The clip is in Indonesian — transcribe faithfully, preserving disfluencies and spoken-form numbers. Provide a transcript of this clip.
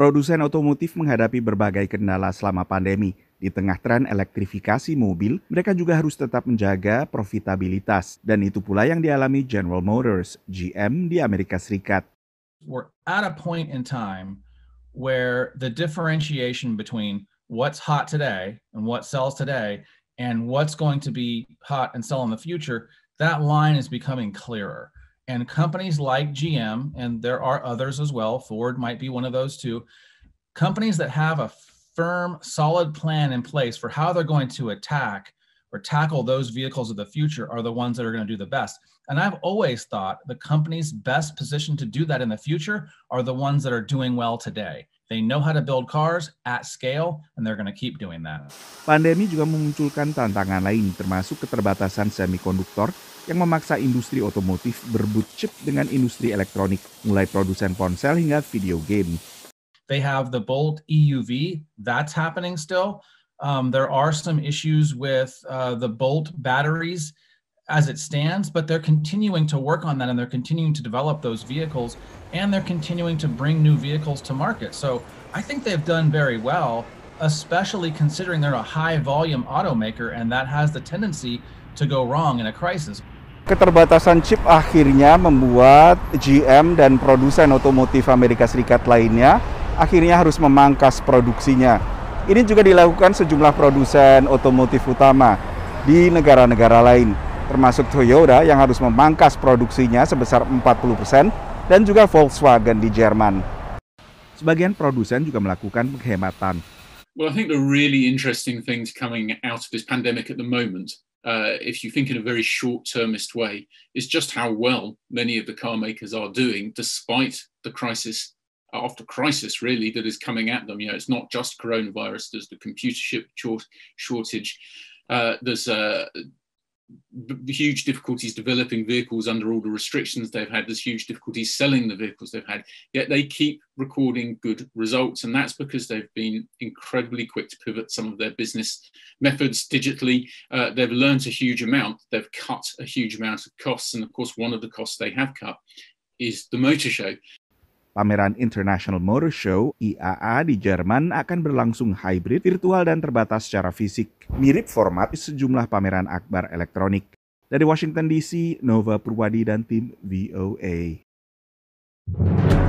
Produsen otomotif menghadapi berbagai kendala selama pandemi. Di tengah tren elektrifikasi mobil, mereka juga harus tetap menjaga profitabilitas. Dan itu pula yang dialami General Motors, G M di Amerika Serikat. We're at a point in time where the differentiation between what's hot today and what sells today and what's going to be hot and sell in the future, that line is becoming clearer. And companies like G M, and there are others as well, Ford might be one of those too, companies that have a firm, solid plan in place for how they're going to attack or tackle those vehicles of the future are the ones that are going to do the best. And I've always thought the companies best positioned to do that in the future are the ones that are doing well today. They know how to build cars at scale, and they're going to keep doing that. Pandemi juga memunculkan tantangan lain, termasuk keterbatasan semikonduktor, yang memaksa industri otomotif berebut chip dengan industri elektronik, mulai produsen ponsel hingga video game. They have the Bolt E U V, that's happening still. Um, there are some issues with uh, the Bolt batteries as it stands, but they're continuing to work on that, and they're continuing to develop those vehicles, and they're continuing to bring new vehicles to market. So I think they've done very well, especially considering they're a high volume automaker, and that has the tendency to go wrong in a crisis. Keterbatasan chip akhirnya membuat G M dan produsen otomotif Amerika Serikat lainnya akhirnya harus memangkas produksinya. Ini juga dilakukan sejumlah produsen otomotif utama di negara-negara lain, termasuk Toyota yang harus memangkas produksinya sebesar empat puluh persen dan juga Volkswagen di Jerman. Sebagian produsen juga melakukan penghematan. Well, I think the really interesting things coming out of this pandemic at the moment, Uh, if you think in a very short-termist way, is just how well many of the car makers are doing despite the crisis after crisis, really, that is coming at them. You know, it's not just coronavirus. There's the computer chip shortage. Uh, there's uh, huge difficulties developing vehicles under all the restrictions they've had. There's huge difficulties selling the vehicles they've had. Yet they keep recording good results, and that's because they've been incredibly quick to pivot some of their business methods digitally. Uh, they've learned a huge amount. They've cut a huge amount of costs, and of course, one of the costs they have cut is the motor show. Pameran International Motor Show I A A di Jerman akan berlangsung hybrid, virtual, dan terbatas secara fisik. Mirip format sejumlah pameran akbar elektronik. Dari Washington D C, Nova Purwadi dan tim V O A.